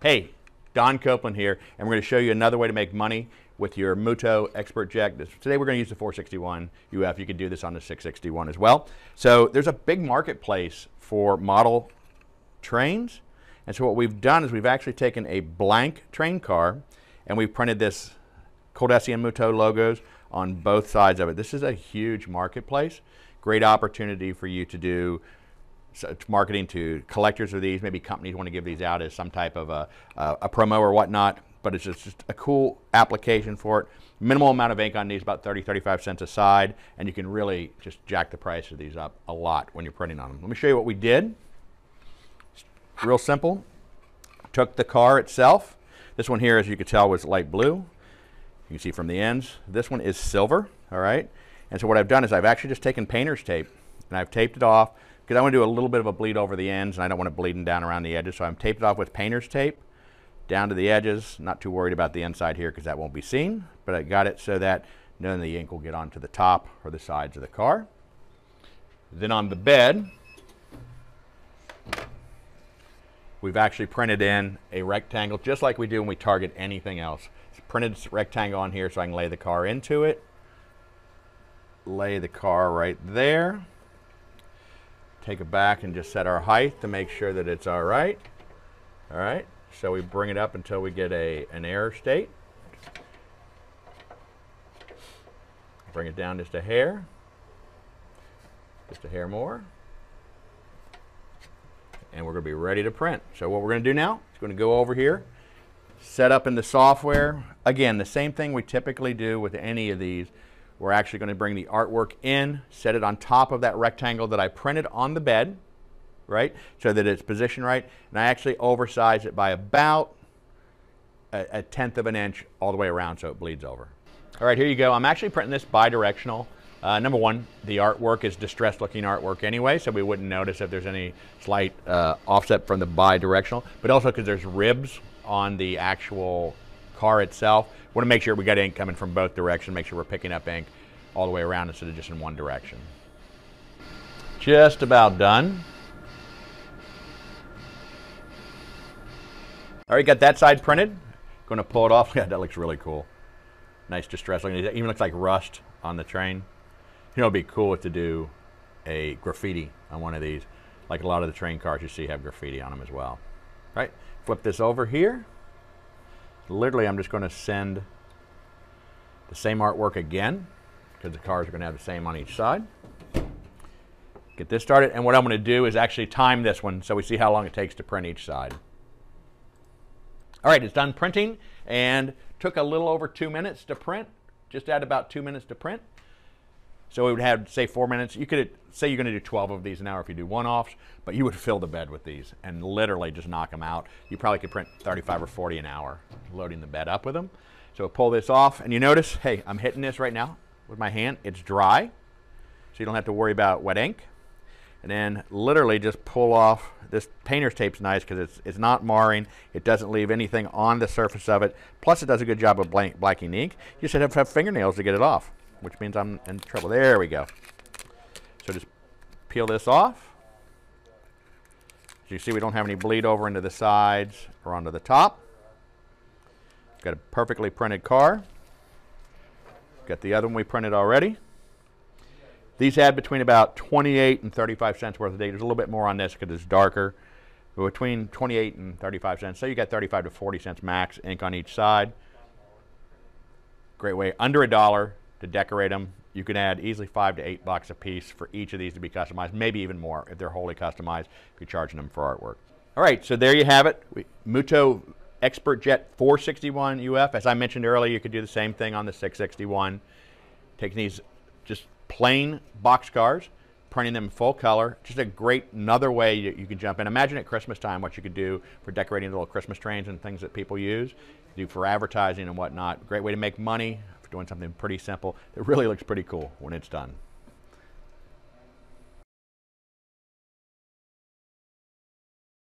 Hey, Don Copeland here, and we're going to show you another way to make money with your Mutoh XpertJet. Today we're going to use the 461UF. You can do this on the 661 as well. So there's a big marketplace for model trains, and so what we've done is we've actually taken a blank train car and we've printed this ColDesi and Mutoh logos on both sides of it. This is a huge marketplace. Great opportunity for you to do marketing to collectors of these. Maybe companies want to give these out as some type of a promo or whatnot, but it's just a cool application for it. Minimal amount of ink on these, about 30, 35 cents a side, and you can really just jack the price of these up a lot when you're printing on them. Let me show you what we did. It's real simple. Took the car itself. This one here, as you can tell, was light blue. You can see from the ends. This one is silver, all right? And so what I've done is I've actually just taken painter's tape and I've taped it off because I want to do a little bit of a bleed over the ends and I don't want to bleed them down around the edges. So I'm taped it off with painter's tape down to the edges. Not too worried about the inside here because that won't be seen, but I got it so that none of the ink will get onto the top or the sides of the car. Then on the bed, we've actually printed in a rectangle just like we do when we target anything else. It's printed rectangle on here so I can lay the car into it. Lay the car right there. Take it back and just set our height to make sure that it's all right. All right, so we bring it up until we get an error state. Bring it down just a hair more. And we're going to be ready to print. So what we're going to do now is going to go over here, set up in the software. Again, the same thing we typically do with any of these. We're actually going to bring the artwork in, set it on top of that rectangle that I printed on the bed, right, so that it's positioned right. And I actually oversize it by about a tenth of an inch all the way around so it bleeds over. All right, here you go. I'm actually printing this bi-directional. Number one, the artwork is distressed looking artwork anyway, so we wouldn't notice if there's any slight offset from the bi-directional, but also because there's ribs on the actual car itself. We want to make sure we got ink coming from both directions, make sure we're picking up ink all the way around instead of just in one direction. Just about done. All right, got that side printed. Going to pull it off. Yeah, that looks really cool. Nice distress. It even looks like rust on the train. You know, it'd be cool to do a graffiti on one of these. Like a lot of the train cars you see have graffiti on them as well. All right, flip this over here. Literally, I'm just going to send the same artwork again because the cars are going to have the same on each side. Get this started, and what I'm going to do is actually time this one so we see how long it takes to print each side. All right, it's done printing and took a little over 2 minutes to print. Just add about 2 minutes to print. So we would have, say, 4 minutes. You could say you're going to do 12 of these an hour if you do one-offs, but you would fill the bed with these and literally just knock them out. You probably could print 35 or 40 an hour loading the bed up with them. So we'll pull this off, and you notice, hey, I'm hitting this right now with my hand. It's dry, so you don't have to worry about wet ink. And then literally just pull off. This painter's tape's nice because it's not marring. It doesn't leave anything on the surface of it. Plus, it does a good job of blacking the ink. You should have fingernails to get it off, which means I'm in trouble. There we go. So just peel this off. As you see, we don't have any bleed over into the sides or onto the top. Got a perfectly printed car. Got the other one we printed already. These had between about 28 and 35 cents worth of data. There's a little bit more on this because it's darker. But between 28 and 35 cents. So you got 35 to 40 cents max ink on each side. Great way. Under $1. To decorate them. You can add easily $5 to $8 a piece for each of these to be customized, maybe even more if they're wholly customized, if you're charging them for artwork. All right, so there you have it. Mutoh XpertJet 461UF. As I mentioned earlier, you could do the same thing on the 661. Taking these just plain box cars, printing them in full color. Just a great another way you can jump in. Imagine at Christmas time what you could do for decorating the little Christmas trains and things that people use, do for advertising and whatnot. Great way to make money. Doing something pretty simple that really looks pretty cool when it's done.